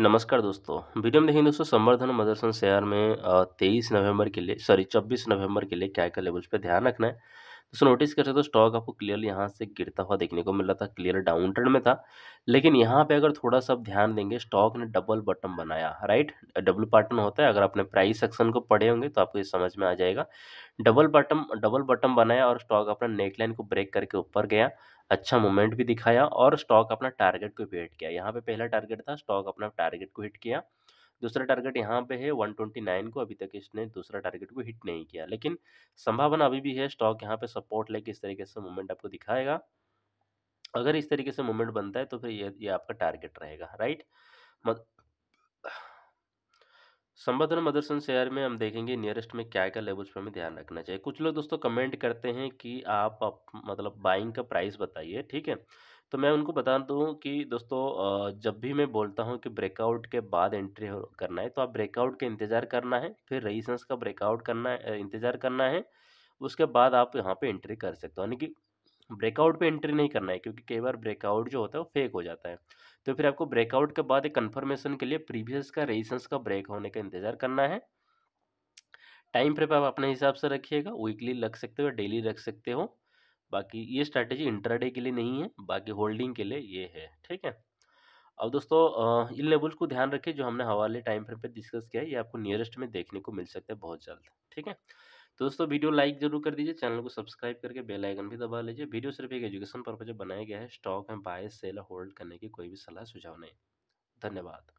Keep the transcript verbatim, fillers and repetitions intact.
नमस्कार दोस्तों, वीडियो में देखेंगे दोस्तों संवर्धना मदरसन शेयर में तेईस नवंबर के लिए सॉरी चौबीस नवंबर के लिए क्या क्या लेवल्स पे ध्यान रखना है। दोस्तों नोटिस कर सकते हो तो स्टॉक आपको क्लियर यहाँ से गिरता हुआ देखने को मिल रहा था, क्लियर डाउन ट्रेंड में था, लेकिन यहाँ पे अगर थोड़ा सा ध्यान देंगे स्टॉक ने डबल बॉटम बनाया। राइट, डबल बॉटम होता है, अगर आपने प्राइस सेक्शन को पढ़े होंगे तो आपको ये समझ में आ जाएगा। डबल बॉटम डबल बॉटम बनाया और स्टॉक अपना नेकलाइन को ब्रेक करके ऊपर गया, अच्छा मूवमेंट भी दिखाया और स्टॉक अपना टारगेट को भी हिट किया। यहाँ पे पहला टारगेट था, स्टॉक अपना टारगेट को हिट किया। दूसरा टारगेट यहाँ पे है एक सौ उनतीस को, अभी तक इसने दूसरा टारगेट को हिट नहीं किया, लेकिन संभावना अभी भी है स्टॉक यहाँ पे सपोर्ट लेके इस तरीके से मूवमेंट आपको दिखाएगा। अगर इस तरीके से मूवमेंट बनता है तो फिर ये ये आपका टारगेट रहेगा। राइट, मत... संवर्धना मदरसन शेयर में हम देखेंगे नियरेस्ट में क्या क्या लेवल्स पे हमें ध्यान रखना चाहिए। कुछ लोग दोस्तों कमेंट करते हैं कि आप, आप मतलब बाइंग का प्राइस बताइए, ठीक है। तो मैं उनको बता दूं कि दोस्तों जब भी मैं बोलता हूं कि ब्रेकआउट के बाद एंट्री करना है तो आप ब्रेकआउट का इंतज़ार करना है, फिर रेजिस्टेंस का ब्रेकआउट करना है इंतज़ार करना है, उसके बाद आप यहाँ पर एंट्री कर सकते हो। यानी कि ब्रेकआउट पे एंट्री नहीं करना है, क्योंकि कई बार ब्रेकआउट जो होता है वो फेक हो जाता है। तो फिर आपको ब्रेकआउट के बाद एक कंफर्मेशन के लिए प्रीवियस का रेजिस्टेंस का ब्रेक होने का इंतजार करना है। टाइम फ्रेम आप अपने हिसाब से रखिएगा, वीकली रख सकते हो, डेली रख सकते हो। बाकी ये स्ट्रैटेजी इंट्राडे के लिए नहीं है, बाकी होल्डिंग के लिए ये है, ठीक है। अब दोस्तों इन लेवल्स को ध्यान रखिए जो हमने हवाले टाइम फ्रेम पर डिस्कस किया है, ये आपको नियरेस्ट में देखने को मिल सकता है बहुत जल्द, ठीक है। तो दोस्तों वीडियो लाइक जरूर कर दीजिए, चैनल को सब्सक्राइब करके बेल आइकन भी दबा लीजिए। वीडियो सिर्फ एक एजुकेशन पर्पज से बनाया गया है, स्टॉक में बाय सेल होल्ड करने की कोई भी सलाह सुझाव नहीं। धन्यवाद।